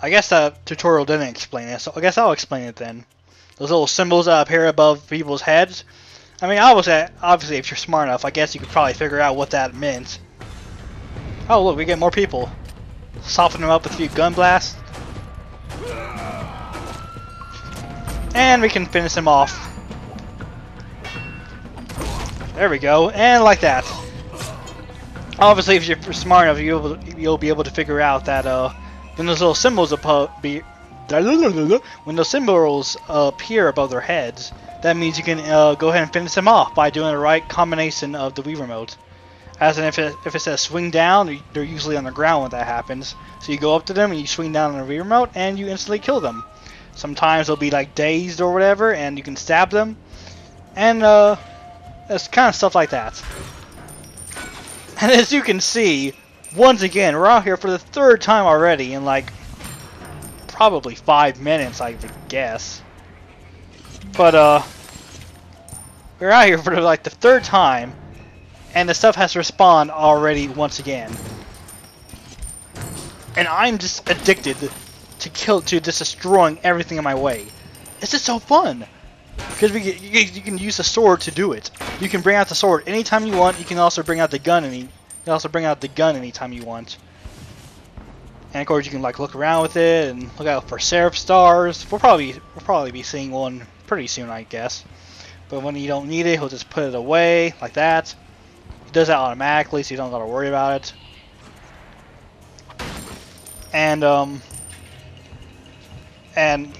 I guess that tutorial didn't explain it, so I guess I'll explain it then. Those little symbols that appear above people's heads. I mean, obviously, if you're smart enough, I guess you could probably figure out what that meant. Oh, look, we get more people. Soften them up with a few gun blasts. And we can finish them off. There we go, and like that. Obviously, if you're smart enough, you'll be able to figure out that when those little symbols appear above their heads, that means you can go ahead and finish them off by doing the right combination of the Wii remote. As in, if it says swing down, they're usually on the ground when that happens. So you go up to them and you swing down on the Wii remote, and you instantly kill them. Sometimes they'll be like dazed or whatever, and you can stab them, and it's kind of stuff like that. And as you can see, once again, we're out here for the third time already in like probably 5 minutes, I would guess. But we're out here for like the third time, and the stuff has respawned already once again. And I'm just addicted to just destroying everything in my way. It's just so fun. Because you can use the sword to do it. You can bring out the sword anytime you want. You can also bring out the gun anytime you want. And of course, you can like look around with it and look out for Seraph Stars. We'll probably be seeing one pretty soon, I guess. But when you don't need it, he'll just put it away like that. It does that automatically, so you don't gotta worry about it. And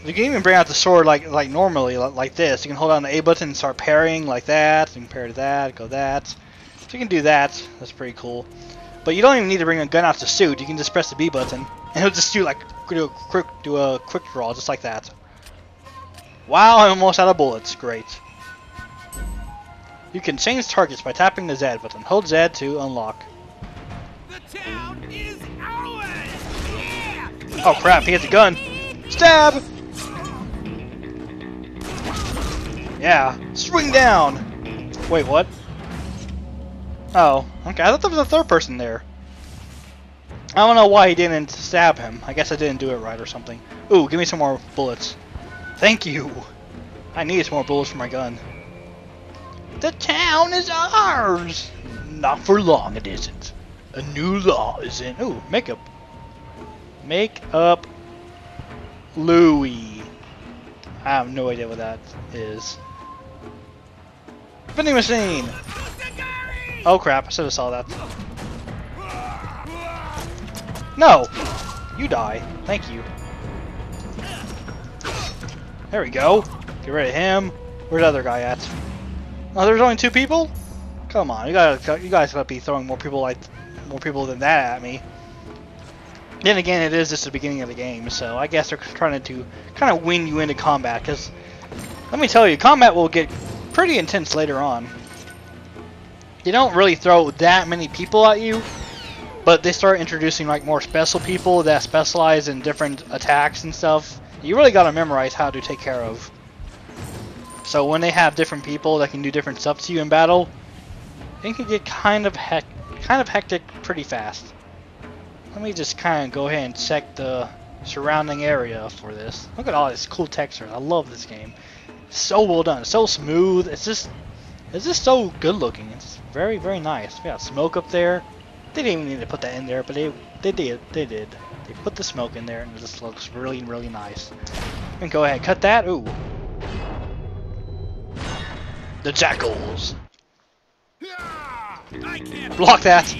you can even bring out the sword like normally, like this. You can hold down the A button and start parrying like that. You can parry to that, go that. So you can do that. That's pretty cool. But you don't even need to bring a gun out to shoot. You can just press the B button, and it'll just do a quick draw, just like that. Wow, I'm almost out of bullets. Great. You can change targets by tapping the Z button. Hold Z to unlock. The town is ours. Yeah. Oh crap! He has a gun. Stab! Yeah. Swing down! Wait, what? Oh, okay. I thought there was a third person there. I don't know why he didn't stab him. I guess I didn't do it right or something. Ooh, give me some more bullets. Thank you! I need some more bullets for my gun. The town is ours! Not for long, it isn't. A new law is in. Ooh, makeup. Makeup. Louis. I have no idea what that is. Vending machine! Oh crap, I should have saw that. No! You die. Thank you. There we go. Get rid of him. Where's the other guy at? Oh, there's only two people? Come on, you guys gotta be throwing more people than that at me. Then again, it is just the beginning of the game, so I guess they're trying to kind of win you into combat, because, let me tell you, combat will get pretty intense later on. You don't really throw that many people at you, but they start introducing like more special people that specialize in different attacks and stuff. You really gotta memorize how to take care of. So when they have different people that can do different stuff to you in battle, it can get kind of hectic pretty fast. Let me just kind of go ahead and check the surrounding area for this. Look at all these cool textures. I love this game. It's so well done. It's so smooth. It's just so good looking. It's very, very nice. We got smoke up there. They didn't even need to put that in there, but they did. They put the smoke in there, and it just looks really, really nice. And go ahead, cut that. Ooh, the jackals. Block that.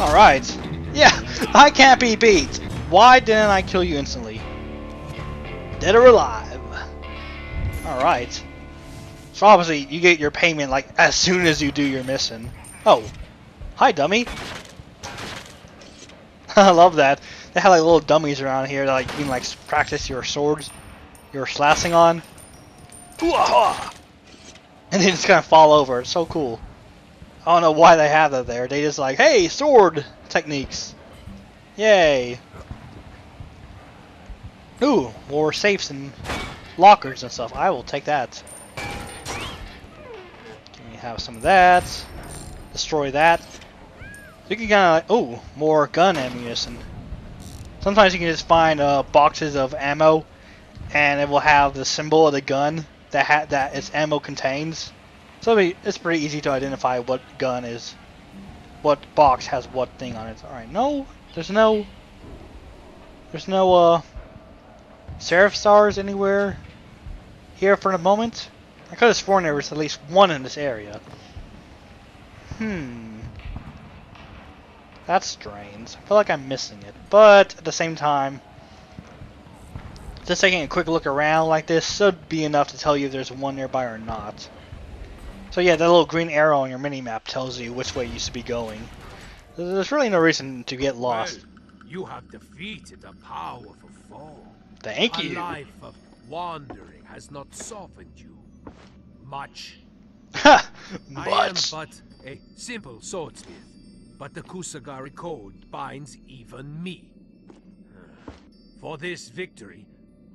Alright. Yeah, I can't be beat. Why didn't I kill you instantly? Dead or alive. Alright. So obviously you get your payment like as soon as you do your mission. Oh. Hi, dummy. I love that. They have like little dummies around here that like you can like practice your swords, your slashing on. And they just kind of fall over. It's so cool. I don't know why they have that there. They just like, hey, sword techniques. Yay. Ooh, more safes and lockers and stuff. I will take that. Can we have some of that? Destroy that. You can kind of, oh, more gun ammunition. Sometimes you can just find boxes of ammo, and it will have the symbol of the gun that that its ammo contains. So it's pretty easy to identify what gun is, what box has what thing on it. All right, no, there's no Seraph Stars anywhere here for the moment. I could have sworn there was at least one in this area. That's strange. I feel like I'm missing it, but at the same time, just taking a quick look around like this should be enough to tell you if there's one nearby or not. So yeah, that little green arrow on your mini-map tells you which way you should be going. There's really no reason to get lost. Well, you have defeated a powerful foe. Thank you. A life of wandering has not softened you much. Ha! Much. I am but a simple swordsmith, but the Kusagari code binds even me. For this victory,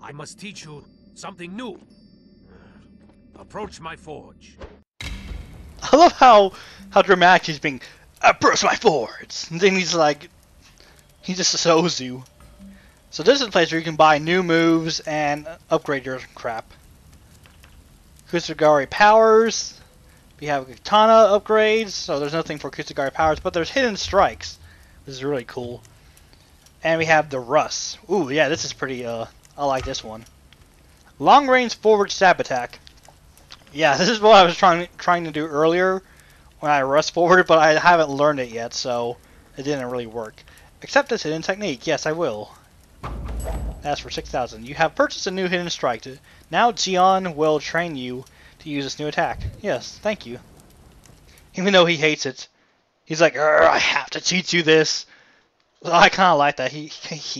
I must teach you something new. Approach my forge. I love how dramatic he's being. Approach my forge, and then he's like, he just shows you. So this is a place where you can buy new moves and upgrade your crap. Kusagari powers. We have katana upgrades, so there's nothing for Kusagari powers, but there's hidden strikes. This is really cool. And we have the Russ. Ooh, yeah, this is pretty, I like this one. Long range forward stab attack. Yeah, this is what I was trying to do earlier when I rushed forward, but I haven't learned it yet, so it didn't really work. Except this hidden technique. Yes, I will. That's for 6,000. You have purchased a new hidden strike. Now Gion will train you to use this new attack. Yes, thank you. Even though he hates it, he's like, I have to teach you this. So I kind of like that. He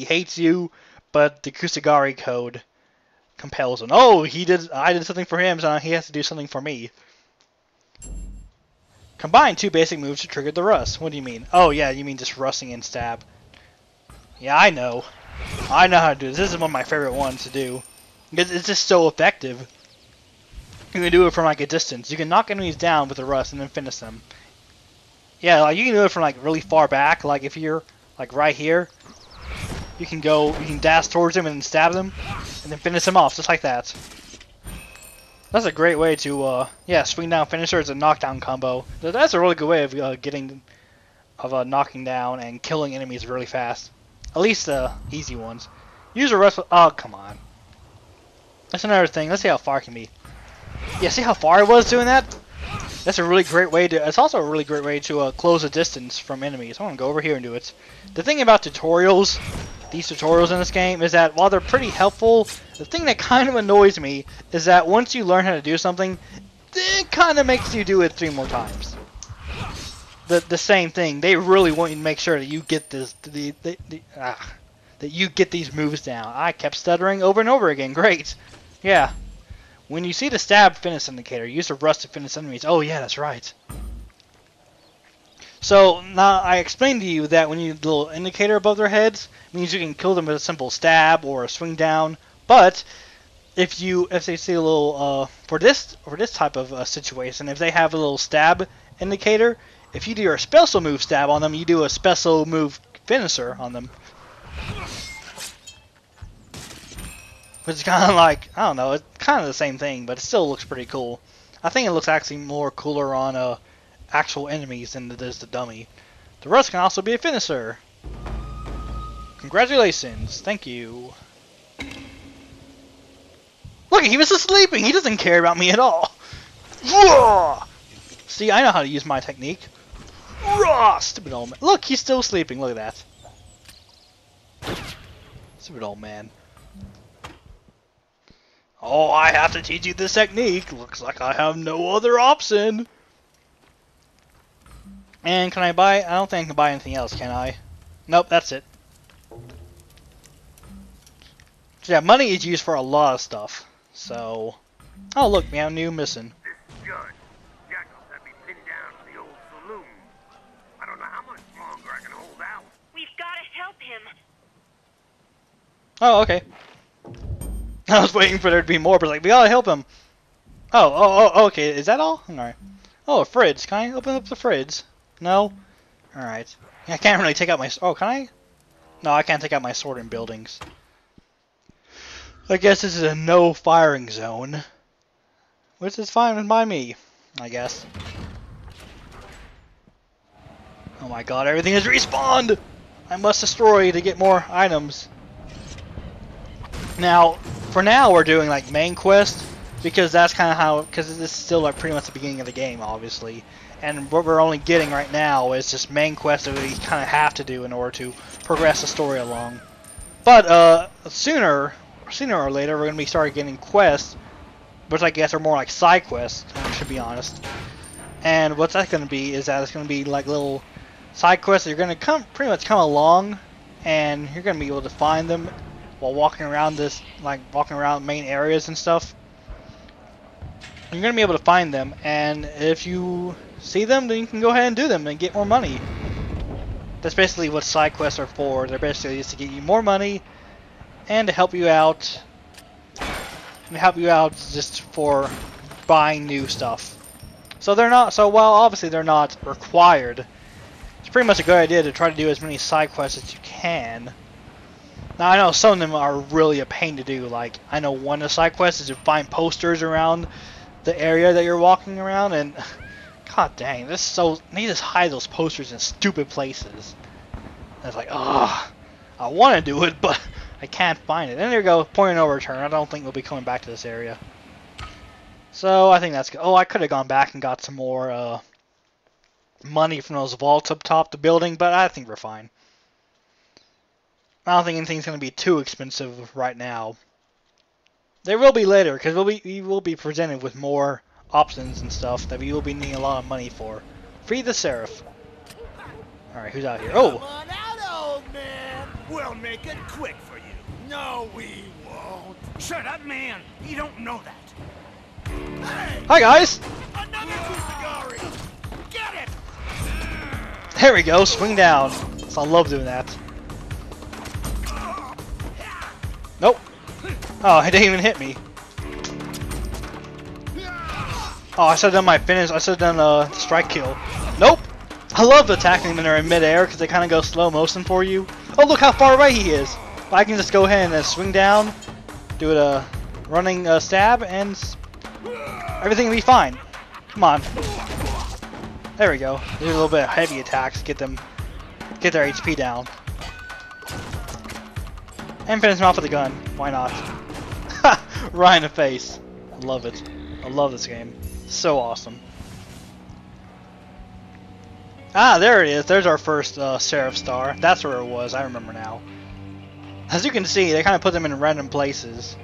hates you, but the Kusagari code compels him. Oh, I did something for him, so now he has to do something for me. Combine two basic moves to trigger the rust. What do you mean? Oh, yeah, you mean just rusting and stab. Yeah, I know. I know how to do this. This is one of my favorite ones to do. It's just so effective. You can do it from like a distance. You can knock enemies down with the rust and then finish them. Yeah, like you can do it from like really far back. Like if you're like right here, you can dash towards them and stab them, and then finish them off just like that. That's a great way to, yeah, swing down finisher is a knockdown combo. That's a really good way of knocking down and killing enemies really fast. At least the easy ones. Use a rest. Oh, come on. That's another thing. Let's see how far it can be. Yeah, see how far it was doing that? That's a really great way to. It's also a really great way to close a distance from enemies. I want to go over here and do it. The thing about tutorials, these tutorials in this game, is that while they're pretty helpful, the thing that kind of annoys me is that once you learn how to do something, it kind of makes you do it 3 more times. The same thing. They really want you to make sure that you get this, that you get these moves down. I kept stuttering over and over again. Great. Yeah. When you see the stab finish indicator, use the rust to finish enemies. Oh yeah, that's right. So now I explained to you that when you the little indicator above their heads means you can kill them with a simple stab or a swing down. But if they see a little for this type of situation, if they have a little stab indicator, if you do your special move stab on them, you do a special move finisher on them. Which is kind of like, I don't know, it's kind of the same thing, but it still looks pretty cool. I think it looks actually more cooler on actual enemies than it is the dummy. The rust can also be a finisher. Congratulations, thank you. Look, he was just sleeping, he doesn't care about me at all. Whoa! See, I know how to use my technique. Raw! Stupid old man. Look, he's still sleeping, look at that. Stupid old man. Oh, I have to teach you this technique. Looks like I have no other option. And can I buy? I don't think I can buy anything else, can I? Nope, that's it. So yeah, money is used for a lot of stuff. So, oh look, man, new mission. This judge Jackals had me pinned down to the old saloon. I don't know how much longer I can hold out. We've got to help him. Oh, okay. I was waiting for there to be more, but like, we gotta help him. Oh, okay, is that all? Alright. Oh, a fridge. Can I open up the fridge? No? Alright. Yeah, I can't really take out my... Oh, can I? No, I can't take out my sword in buildings. I guess this is a no firing zone. Which is fine by me, I guess. Oh my god, everything has respawned! I must destroy to get more items. Now, for now we're doing like main quest, because that's kind of how, because this is still like pretty much the beginning of the game, obviously. And what we're only getting right now is just main quests that we kind of have to do in order to progress the story along. But sooner or later, we're going to be starting getting quests, which I guess are more like side quests, to be honest. And what's that going to be is that it's going to be like little side quests that you're going to pretty much come along, and you're going to be able to find them while walking around this, like walking around main areas and stuff. You're going to be able to find them, and if you see them, then you can go ahead and do them and get more money. That's basically what side quests are for. They're basically just to get you more money and to help you out, just for buying new stuff. So they're not, so while obviously they're not required, it's pretty much a good idea to try to do as many side quests as you can. Now I know some of them are really a pain to do. Like I know one of the side quests is to find posters around the area that you're walking around, and god dang, this is so, they just hide those posters in stupid places. And it's like, ugh, I want to do it, but I can't find it. And there you go, point of no return. I don't think we'll be coming back to this area. So I think that's good. Oh, I could have gone back and got some more money from those vaults up top the building, but I think we're fine. I don't think anything's going to be too expensive right now. There will be later, because we will be presented with more options and stuff that we will be needing a lot of money for. Free the Seraph. Alright, who's out here? Oh! Come on out, old man! We'll make it quick for you. No, we won't. Shut up, man. You don't know that. Hey! Hi, guys! Another Kusagari! Get it! There we go. Swing down. So I love doing that. Nope. Oh, it didn't even hit me. Oh, I should have done my finish. I should have done a strike kill. Nope. I love attacking them when they're in midair because they kind of go slow motion for you. Oh, look how far away he is. I can just go ahead and swing down, do a running stab, and everything will be fine. Come on. There we go. Do a little bit of heavy attacks, get their HP down, and finish them off with a gun. Why not? Ha! Right in the face. I love it. I love this game. So awesome. Ah, there it is. There's our first Seraph Star. That's where it was. I remember now. As you can see, they kind of put them in random places.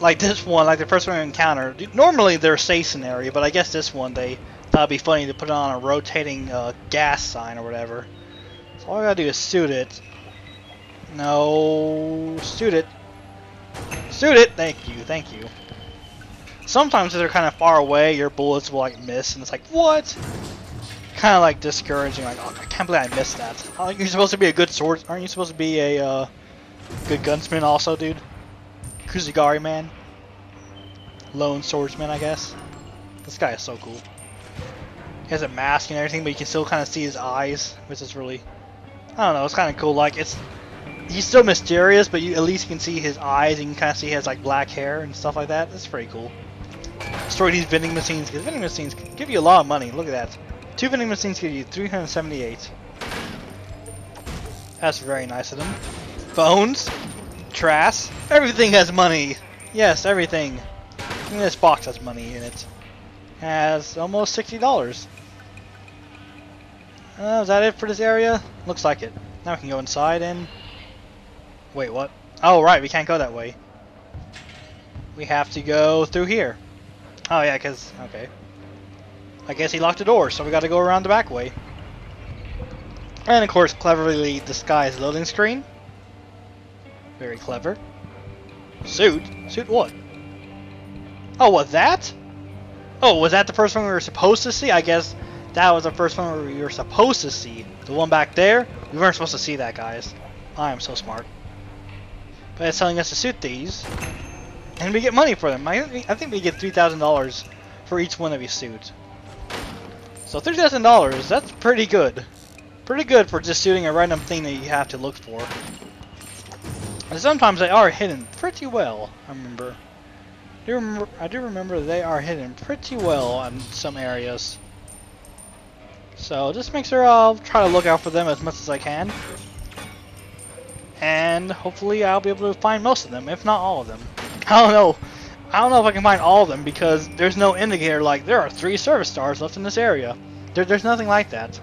Like this one, like the first one we encountered. Normally they're stationary, but I guess this one they thought it'd be funny to put it on a rotating gas sign or whatever. So all I gotta do is shoot it. No, shoot it. Shoot it. Thank you. Thank you. Sometimes if they're kind of far away, your bullets will like miss, and it's like, what? Kind of like discouraging, like, oh, I can't believe I missed that. Oh, you're supposed to be a good sword. Aren't you supposed to be a good gunsman also, dude? Kusagari man. Lone swordsman, I guess. This guy is so cool. He has a mask and everything, but you can still kind of see his eyes, which is really, I don't know, it's kind of cool. Like, it's, he's still mysterious, but you at least can see his eyes, and you can kind of see his like black hair and stuff like that. That's pretty cool. Destroy these vending machines, because vending machines give you a lot of money. Look at that. 2 vending machines give you 378. That's very nice of them. Phones, trash, everything has money. Yes, everything. Even this box has money in it. Has almost $60. Is that it for this area? Looks like it. Now we can go inside and... Wait, what? Oh, right, we can't go that way. We have to go through here. Oh yeah, because, okay. I guess he locked the door, so we gotta go around the back way. And of course, cleverly disguised loading screen. Very clever. Suit? Suit what? Oh, what, that? Oh, was that the first one we were supposed to see? I guess that was the first one we were supposed to see. The one back there? We weren't supposed to see that, guys. I am so smart. But it's telling us to suit these. And we get money for them. I think we get $3,000 for each one that we suit. So $3,000, that's pretty good. Pretty good for just shooting a random thing that you have to look for. And sometimes they are hidden pretty well, I remember. I do remember they are hidden pretty well in some areas. So just make sure I'll try to look out for them as much as I can. And hopefully I'll be able to find most of them, if not all of them. I don't know if I can find all of them because there's no indicator like there are 3 service stars left in this area. There's nothing like that.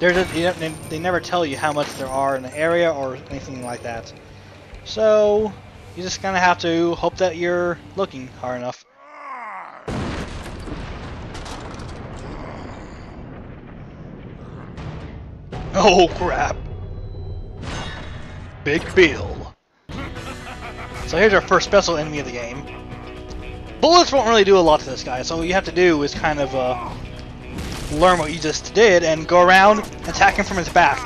They never tell you how much there are in the area or anything like that. So you just kind of have to hope that you're looking hard enough. Oh crap! Big Bill. So here's our first special enemy of the game. Bullets won't really do a lot to this guy, so what you have to do is kind of learn what you just did and go around attacking from his back.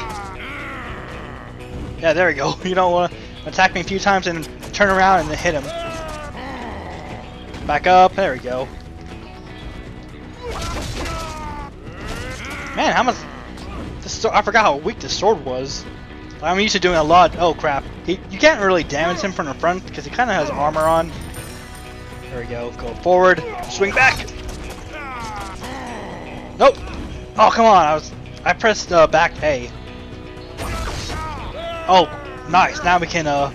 Yeah, there we go. You don't want to attack me a few times and turn around and then hit him. Back up. There we go. Man, how much... I forgot how weak this sword was. I'm used to doing a lot. Oh crap! You can't really damage him from the front because he kind of has armor on. There we go. Go forward. Swing back. Nope. Oh come on! I pressed back A. Oh, nice. Now we can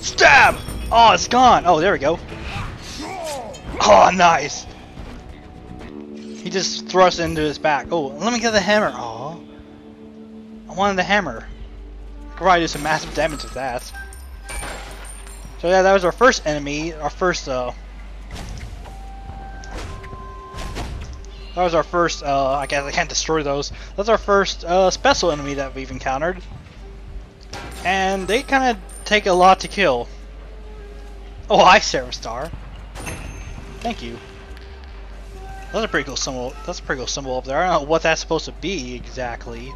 stab. Oh, it's gone. Oh, there we go. Oh, nice. He just thrusts into his back. Oh, let me get the hammer. Oh, I wanted the hammer. I could probably do some massive damage with that. So yeah, that was our first enemy. I guess I can't destroy those. That's our first special enemy that we've encountered, and they kind of take a lot to kill. Oh, hi, Seraph Star. Thank you. That's a pretty cool symbol. That's a pretty cool symbol up there. I don't know what that's supposed to be exactly.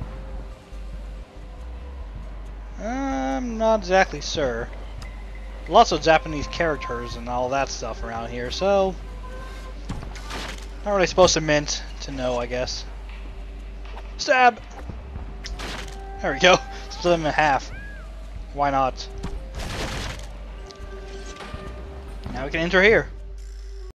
I'm not exactly sure. Lots of Japanese characters and all that stuff around here, so not really supposed to mint to know, I guess. Stab! There we go. Split him in half. Why not? Now we can enter here.